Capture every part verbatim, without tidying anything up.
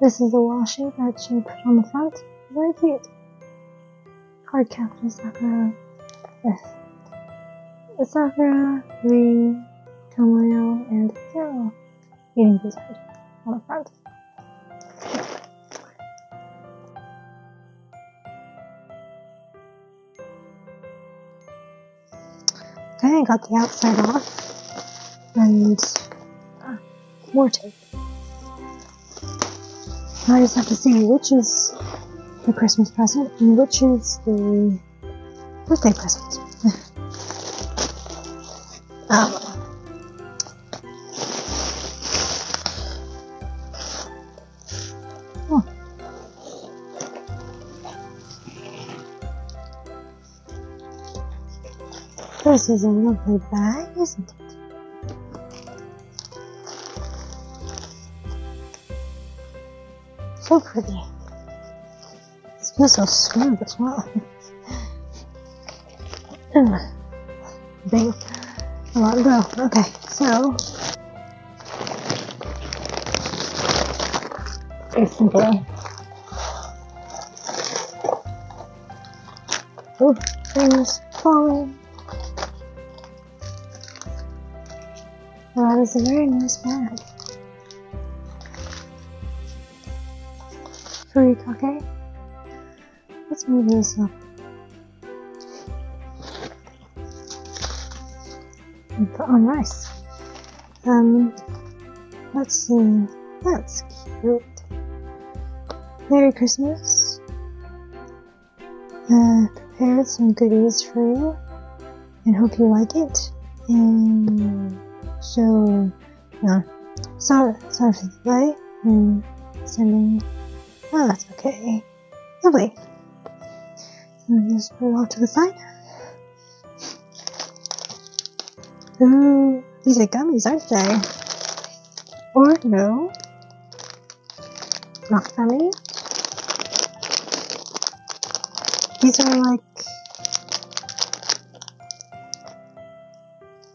This is the washi that she put on the front. Very cute. Cardcaptor Sakura. Yes. Sakura, Lee, Tomoyo, and Sara eating dessert on the front. Okay, I got the outside off and uh, more tape. Now I just have to see which is the Christmas present and which is the birthday present. um, This is a lovely bag, isn't it? So pretty. It feels so smooth as well. Bang. A lot to go. Okay, so basically. Oh, things falling. Well, that is a very nice bag. Furikake. Let's move this up. And put on rice. Um, let's see. That's cute. Merry Christmas. Uh, prepared some goodies for you. And hope you like it. And so, yeah, sorry, sorry for the delay and sending. Oh, that's okay. Lovely. So just put it off to the side. Ooh, these are gummies, aren't they? Or no? Not gummy. These are like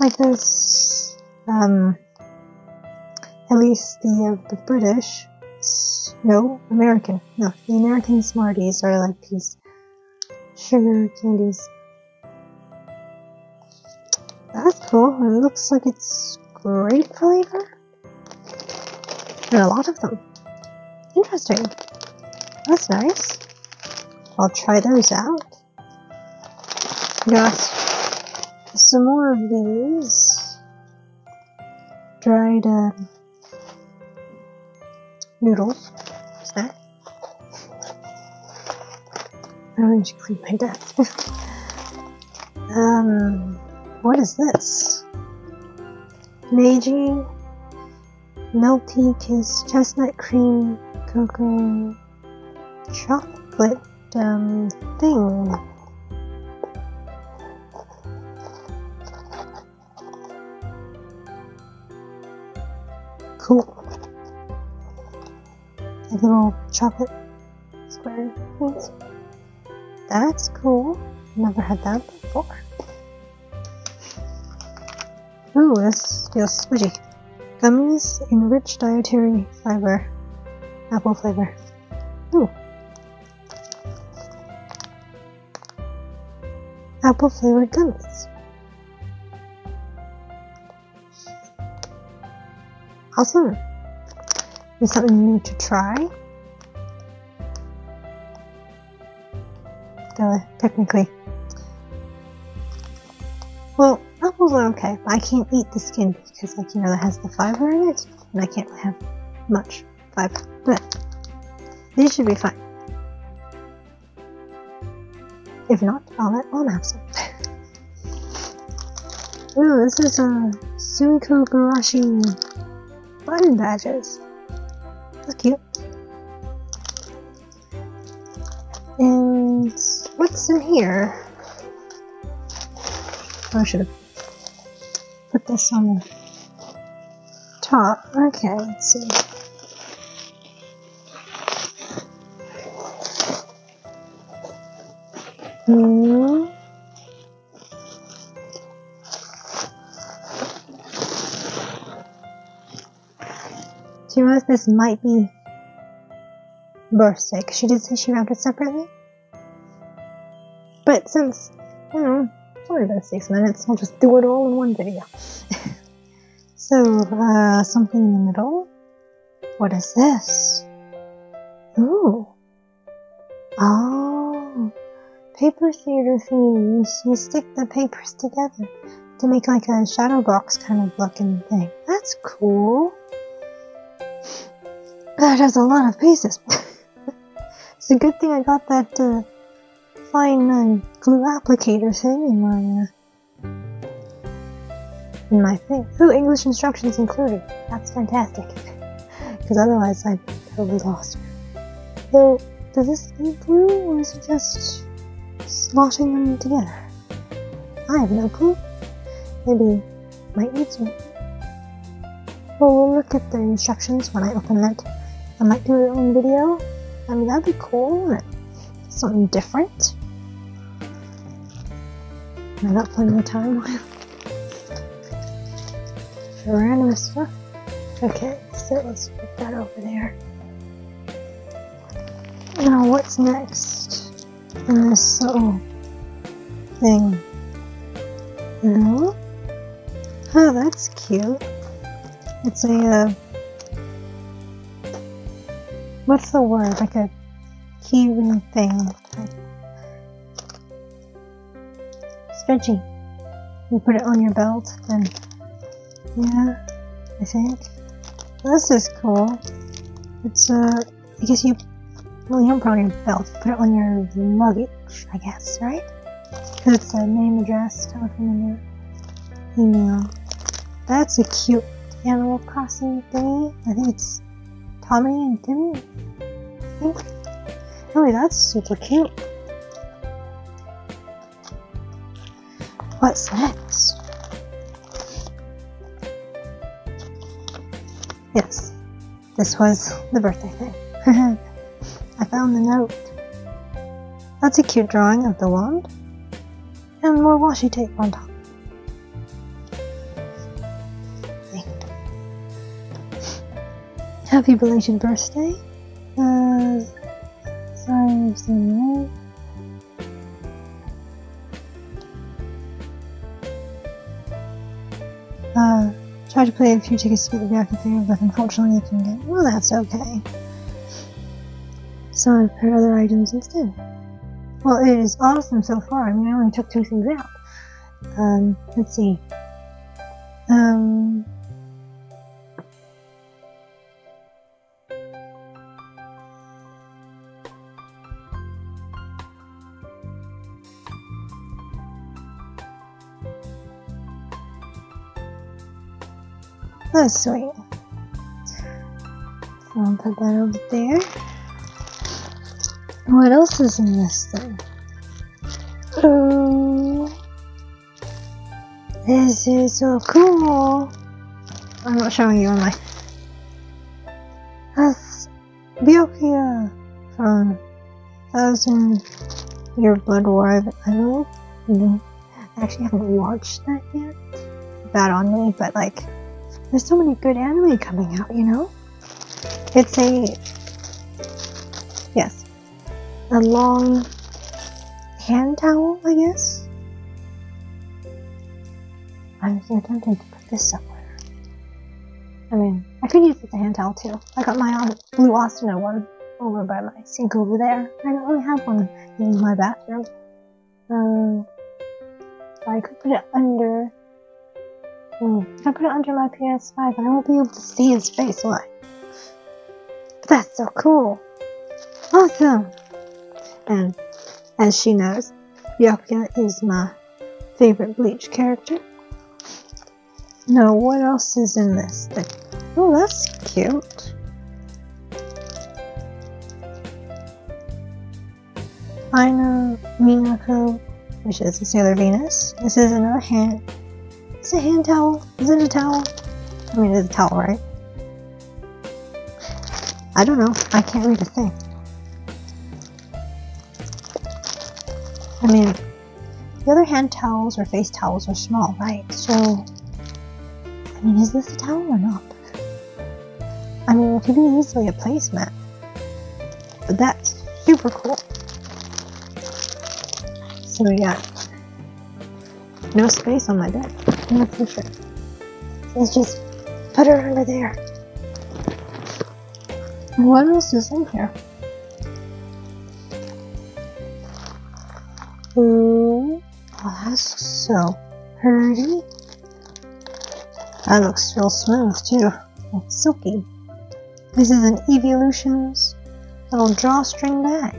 like those. Um, at least the uh, the British, no, American, no, the American Smarties are like these sugar candies. That's cool. It looks like it's grape flavor, and a lot of them. Interesting. That's nice. I'll try those out. Got some more of these. Dried uh, noodles snack. I need to clean my desk. um, what is this? Meiji Melty Kiss Chestnut Cream Cocoa Chocolate um, thing. Cool. Like little chocolate square things. That's cool. Never had that before. Ooh, this feels squishy. Gummies in rich dietary fiber. Apple flavor. Ooh. Apple flavored gummies. Awesome! It's something new to try. Though, technically. Well, apples are okay, but I can't eat the skin because, like, you know, it has the fiber in it, and I can't have much fiber. But these should be fine. If not, I'll let one have some. Ooh, this is a Suiko Garashi. Button badges. That's cute. And what's in here? Oh, I should have put this on the top. Okay, let's see. Hmm. Do you realize this might be Birthday, because she did say she wrapped it separately. But since, you know, it's only been six minutes, I'll just do it all in one video. So, uh, something in the middle. What is this? Ooh. Oh. Paper theater themes. You stick the papers together to make like a shadow box kind of looking thing. That's cool. That has a lot of pieces. It's a good thing I got that uh, fine uh, glue applicator thing in my uh, in my thing. Ooh, English instructions included. That's fantastic. Because otherwise I'd be totally lost. So, does this need glue or is it just sloshing them together? I have no clue. Maybe might need some. Well, we'll look at the instructions when I open it. I might do an own video. I mean, that'd be cool. Something different. I got plenty of time for random stuff. Okay, so let's put that over there. Now, what's next in this little thing? No? Oh, that's cute. It's a, uh, what's the word? Like a key ring thing. Like, stretchy. You put it on your belt and, yeah, I think. This is cool. It's, uh, I guess you, well, you don't put it on your belt. You put it on your luggage, I guess, right? Because it's a name, address, telephone number, email. That's a cute Animal Crossing thingy. I think it's Tommy and Timmy, I think. Oh, that's super cute. What's next? Yes, this was the birthday thing. I found the note. That's a cute drawing of the wand. And more washi tape on top. Happy belated birthday. Uh, sorry, I've seen that. Uh, tried to play a few tickets to get the Byakuya Kuchiki, but unfortunately I couldn't get. Well, that's okay. So I prepared other items instead. Well, it is awesome so far. I mean, I only took two things out. Um, let's see. Um. That's sweet. So I'll put that over there. What else is in this thing? Oh, this is so cool! I'm not showing you, am I? That's Byakuya from Thousand Year Blood War. I don't know. I actually haven't watched that yet. Bad on me, but like, there's so many good anime coming out, you know? It's a, yes, a long hand towel, I guess? I'm so tempted to put this somewhere. I mean, I could use it as a hand towel too. I got my blue Asuna one over by my sink over there. I don't really have one in my bathroom. Um, I could put it under... Mm. If I put it under my P S five, and I won't be able to see his face, will I? But that's so cool! Awesome! And, as she knows, Byakuya is my favorite Bleach character. Now, what else is in this thing? Oh, that's cute! I know Minako, which is Sailor Venus. This is another hand. It's a hand towel. Is it a towel? I mean, it's a towel, right? I don't know. I can't read a thing. I mean, the other hand towels or face towels are small, right? So, I mean, is this a towel or not? I mean, it could be easily a placemat. that's super cool. So yeah, no space on my bed in the future. Let's just put her under there. What else is in here? Ooh, that's so pretty. That looks real smooth too. It's silky. This is an Eeveelutions little drawstring bag.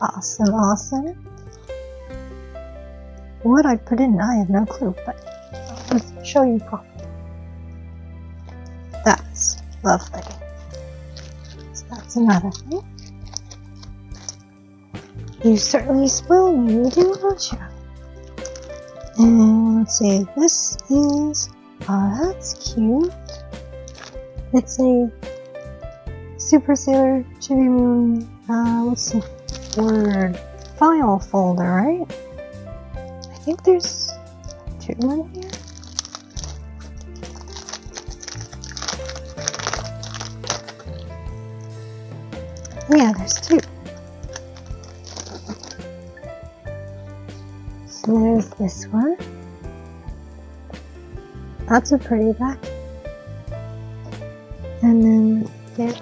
Awesome, awesome. What I'd put in, I have no clue, but let's show you properly. That's lovely. So that's another thing. You certainly spoil me, you do, don't you? And let's see, this is, oh, that's cute. It's a Super Sailor Chibi Moon, uh, what's the word? File folder, right? I think there's two in here. Yeah, there's two. So there's this one. That's a pretty back. And then there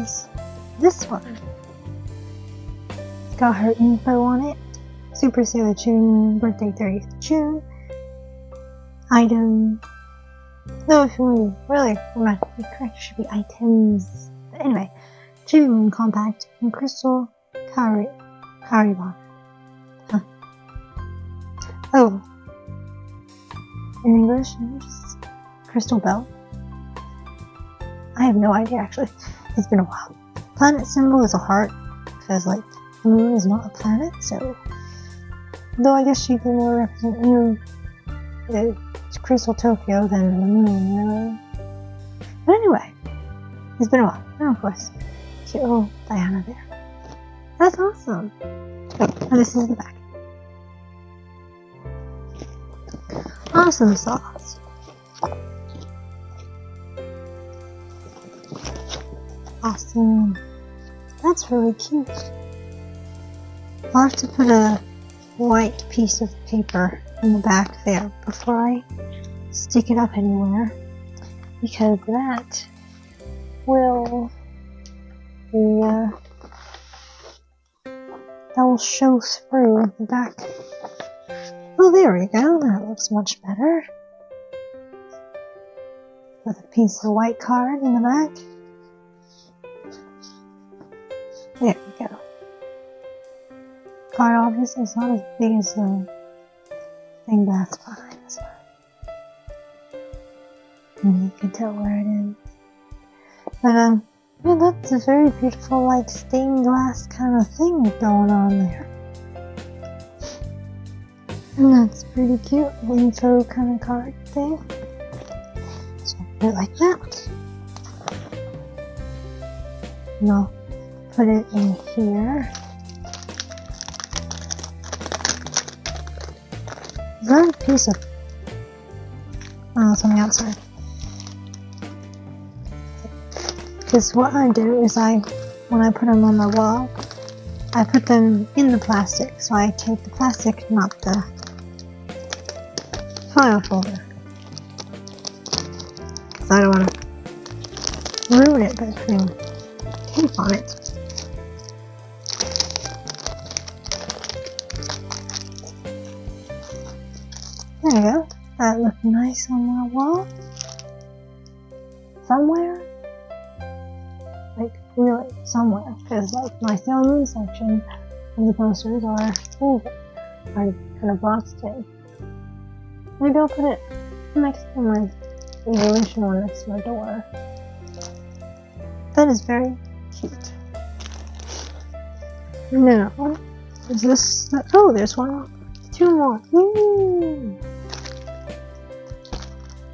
is this one. It's got her info on it. Super Sailor June, birthday thirtieth of June. Item. No, if you really grammatically correct, it should be items. But anyway, Chibi Moon Compact and Crystal Kari Kariba. Huh. Oh. In English, just Crystal Bell. I have no idea actually. It's been a while. Planet symbol is a heart, because like the moon is not a planet, so though I guess she can more represent, you know, the crystal Tokyo than the moon, you know. But anyway, it's been a while. Oh, of course. Cute little Diana there. That's awesome. Oh, and this is the back. Awesome sauce. Awesome. That's really cute. I'll have to put a white piece of paper in the back there before I stick it up anywhere, because that will be, uh, that will show through the back. Oh, there we go. That looks much better. With a piece of white card in the back. There we go. Card obviously is not as big as the thing, but that's fine, that's fine. And you can tell where it is. But um, yeah, that's a very beautiful, like, stained glass kind of thing going on there. And that's pretty cute, info kind of card thing. So put it like that. And I'll put it in here. Is that a piece of... oh, it's on the outside. Because what I do is I, when I put them on my wall, I put them in the plastic. So I take the plastic, not the file folder. Because I don't want to ruin it by putting tape on it. There we go. That looked nice on my wall. Somewhere. Like, really, somewhere. Because, like, my filming section of the posters are... ooh, I kind of boxed it. Maybe I'll put it next to my evolution one next to my door. That is very cute. No. Is this... the, oh, there's one. Two more. Ooh.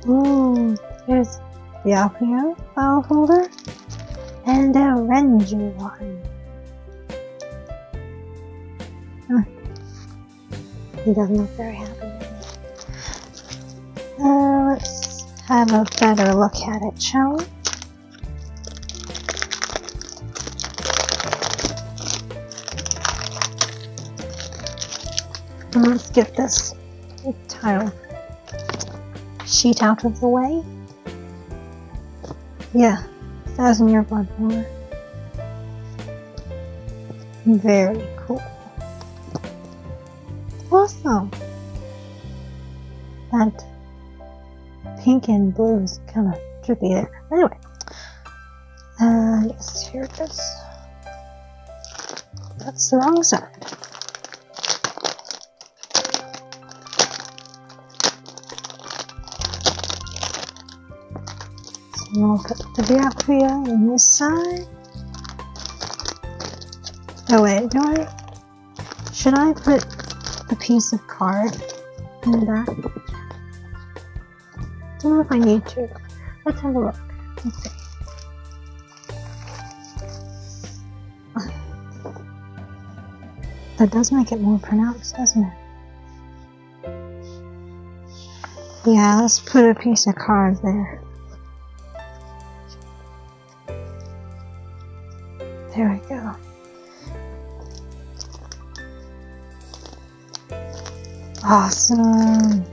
Ooh, there's Byakuya file folder and a Renji one. Huh. He doesn't look very happy. Uh, let's have a better look at it, shall we? Let's get this tile sheet out of the way. Yeah, Thousand Year Blood War. Very cool. Awesome! That pink and blue is kind of trippy there. Anyway, uh, yes, here it is. That's the wrong side. So we'll put the Byakuya in this side. Oh wait, do I? Should I put the piece of card in the back? Don't know if I need to. Let's have a look. Let's see. That does make it more pronounced, doesn't it? Yeah, let's put a piece of card there. There we go. Awesome!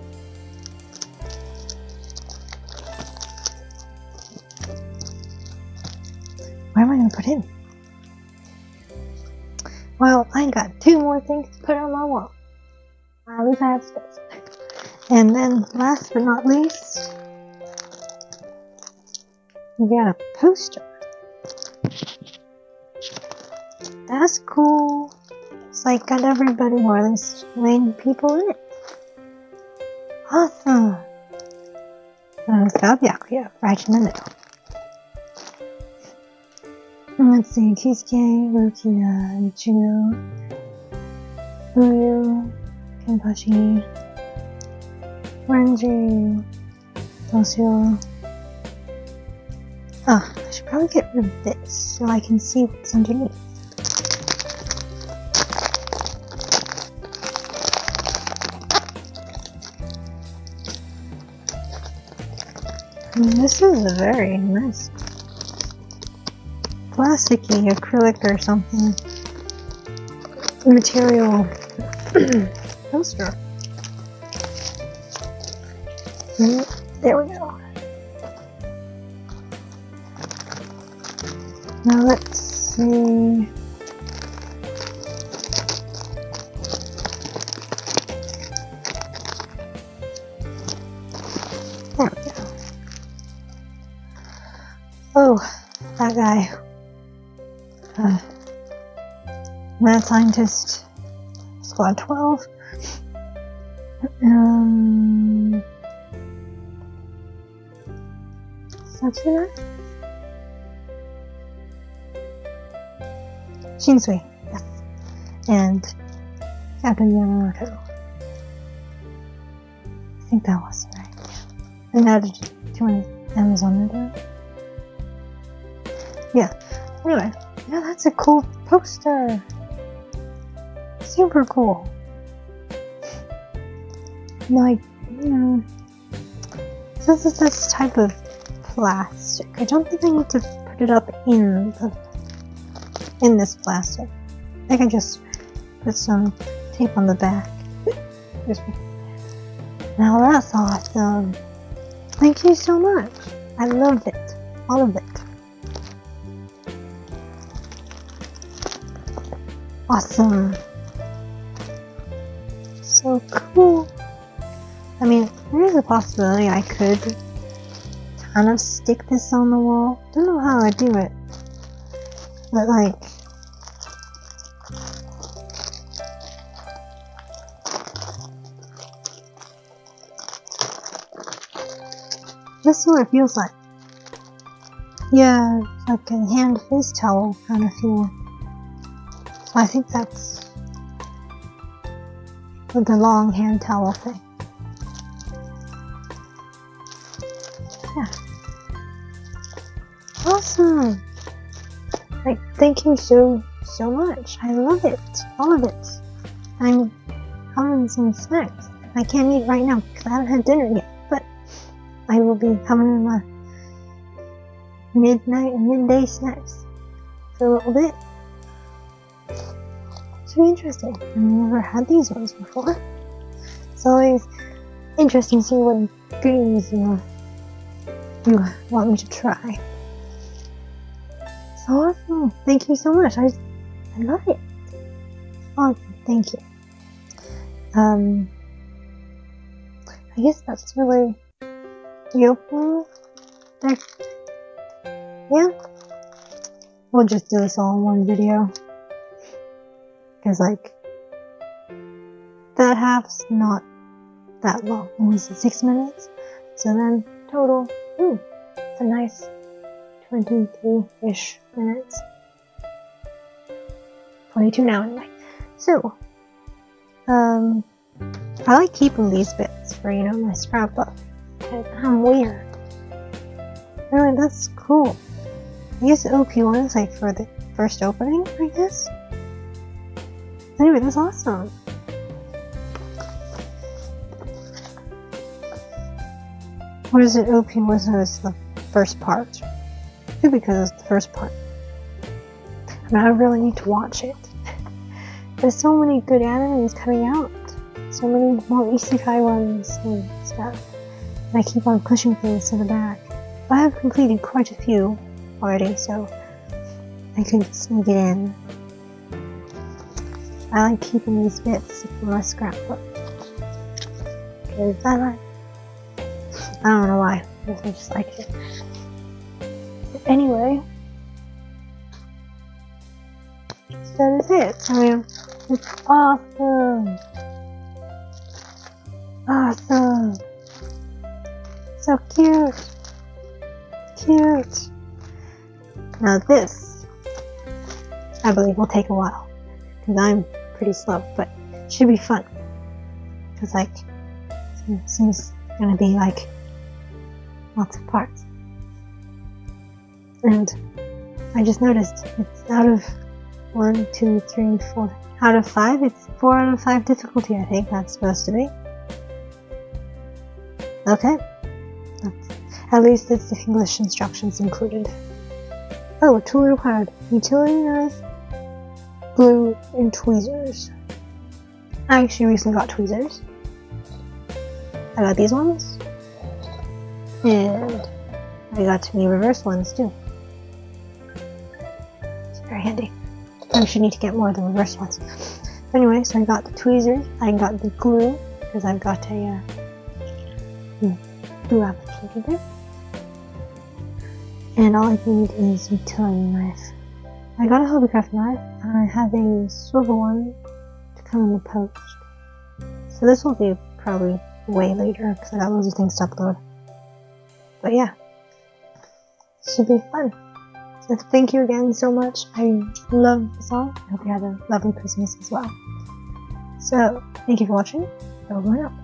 Where am I going to put in? Well, I got two more things to put on my wall. At least I have space. And then, last but not least, we got a poster. That's cool. It's like got everybody, or at least main people in it. Awesome. And it's got Byakuya right in the middle. Let's see, Kisuke, Rukia, Ichigo, Uryuu, Kenpachi, Renji, Toshiro. Ah, I should probably get rid of this so I can see what's underneath. I mean, this is a very nice plasticky, acrylic or something material poster. There we go. Now let's see. There we go. Oh, that guy. Uh, Mad Scientist Squad twelve. Um, Sakura? Shinsui, yes. And Captain Yamato. I think that was right. And added too many M's on it. Yeah. Anyway. Yeah, that's a cool poster! Super cool! Like, you know, this is this type of plastic. I don't think I need to put it up in the, in this plastic. I can just put some tape on the back. Excuse me. Now that's awesome! Thank you so much! I loved it! All of it! Awesome. So cool. I mean, there is a possibility I could kind of stick this on the wall. Don't know how I do it. But like, this is what it feels like. Yeah, like a hand face towel kind of feel. I think that's the long hand towel thing. Yeah. Awesome! Like, thank you so, so much. I love it. All of it. I'm having some snacks. I can't eat right now because I haven't had dinner yet, but I will be having my midnight and midday snacks for a little bit. Interesting. I've never had these ones before. It's always interesting to see what games you, you want me to try. It's awesome. Thank you so much. I, I love it. It's awesome. Thank you. Um, I guess that's really the opening. Yeah. We'll just do this all in one video. Because, like, that half's not that long. It was six minutes. So then, total, ooh, it's a nice twenty-two-ish minutes. twenty-two now, anyway. So, um, I like keeping these bits for, you know, my scrapbook. I'm weird. Anyway, that's cool. I guess O P one is like for the first opening, I guess. Anyway, that's awesome. What is it? O P wasn't it's the first part. I think because it's the first part. I mean, I really need to watch it. There's so many good animes coming out. So many more isekai ones and stuff. And I keep on pushing things to the back. I have completed quite a few already, so I can sneak it in. I like keeping these bits for my scrapbook. Because I like, I don't know why, I just like it. But anyway, that is it. I mean, it's awesome! Awesome! So cute! Cute! Now this, I believe, will take a while. Because I'm pretty slow, but it should be fun. Because, like, it seems gonna be like lots of parts. And I just noticed it's out of one, two, three, four. Out of five, it's four out of five difficulty, I think that's supposed to be. Okay. That's, at least it's the English instructions included. Oh, tool required. Utility knife, glue, and tweezers. I actually recently got tweezers. I got these ones. And I got to me reverse ones too. It's very handy. I actually need to get more of the reverse ones. But anyway, so I got the tweezers, I got the glue, because I've got a uh, glue applicator there. And all I need is a utility knife. I got a Hobbycraft knife, and I have a silver one to come in the post. So this will be probably way later, because I got loads of things to upload. But yeah, should be fun. So thank you again so much. I love this all. I hope you had a lovely Christmas as well. So, thank you for watching. Over and out.